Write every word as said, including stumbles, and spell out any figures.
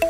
You